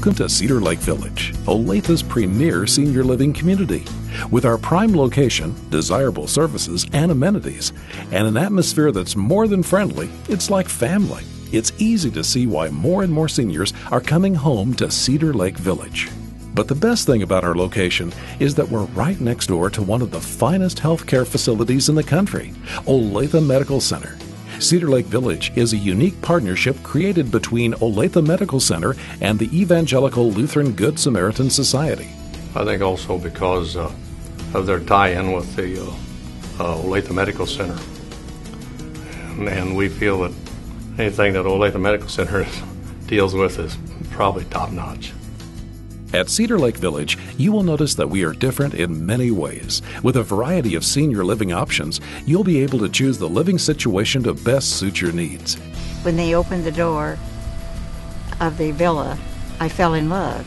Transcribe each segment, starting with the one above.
Welcome to Cedar Lake Village, Olathe's premier senior living community. With our prime location, desirable services and amenities, and an atmosphere that's more than friendly, it's like family. It's easy to see why more and more seniors are coming home to Cedar Lake Village. But the best thing about our location is that we're right next door to one of the finest healthcare facilities in the country, Olathe Medical Center. Cedar Lake Village is a unique partnership created between Olathe Medical Center and the Evangelical Lutheran Good Samaritan Society. I think also because of their tie-in with the Olathe Medical Center. And we feel that anything that Olathe Medical Center deals with is probably top-notch. At Cedar Lake Village, you will notice that we are different in many ways. With a variety of senior living options, you'll be able to choose the living situation to best suit your needs. When they opened the door of the villa, I fell in love.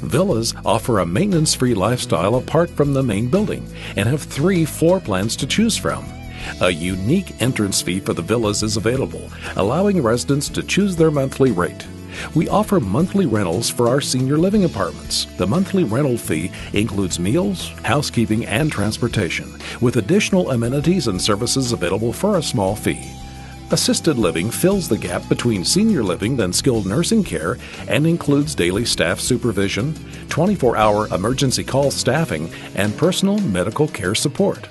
Villas offer a maintenance-free lifestyle apart from the main building and have 3 floor plans to choose from. A unique entrance fee for the villas is available, allowing residents to choose their monthly rate. We offer monthly rentals for our senior living apartments. The monthly rental fee includes meals, housekeeping, and transportation, with additional amenities and services available for a small fee. Assisted living fills the gap between senior living and skilled nursing care and includes daily staff supervision, 24-hour emergency call staffing, and personal medical care support.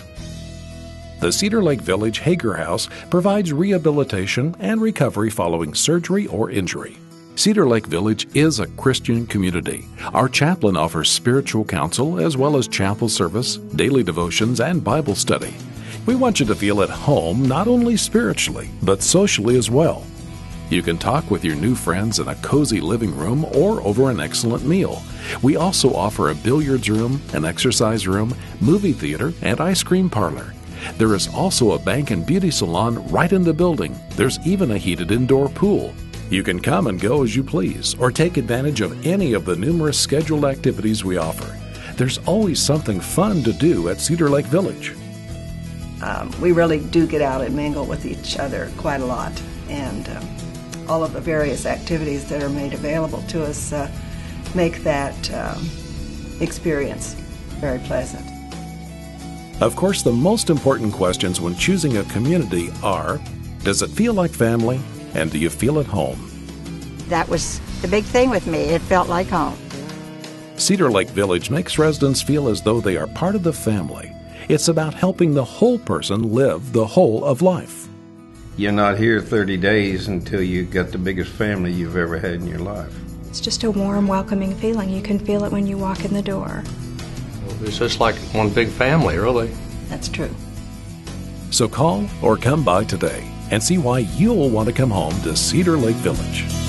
The Cedar Lake Village Hager House provides rehabilitation and recovery following surgery or injury. Cedar Lake Village is a Christian community. Our chaplain offers spiritual counsel as well as chapel service, daily devotions, and Bible study. We want you to feel at home not only spiritually, but socially as well. You can talk with your new friends in a cozy living room or over an excellent meal. We also offer a billiards room, an exercise room, movie theater, and ice cream parlor. There is also a bank and beauty salon right in the building. There's even a heated indoor pool. You can come and go as you please, or take advantage of any of the numerous scheduled activities we offer. There's always something fun to do at Cedar Lake Village. We really do get out and mingle with each other quite a lot, and all of the various activities that are made available to us make that experience very pleasant. Of course, the most important questions when choosing a community are, does it feel like family? And do you feel at home? That was the big thing with me. It felt like home. Cedar Lake Village makes residents feel as though they are part of the family. It's about helping the whole person live the whole of life. You're not here 30 days until you've got the biggest family you've ever had in your life. It's just a warm, welcoming feeling. You can feel it when you walk in the door. It's just like one big family, really. That's true. So call or come by today and see why you'll want to come home to Cedar Lake Village.